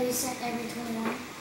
every 21.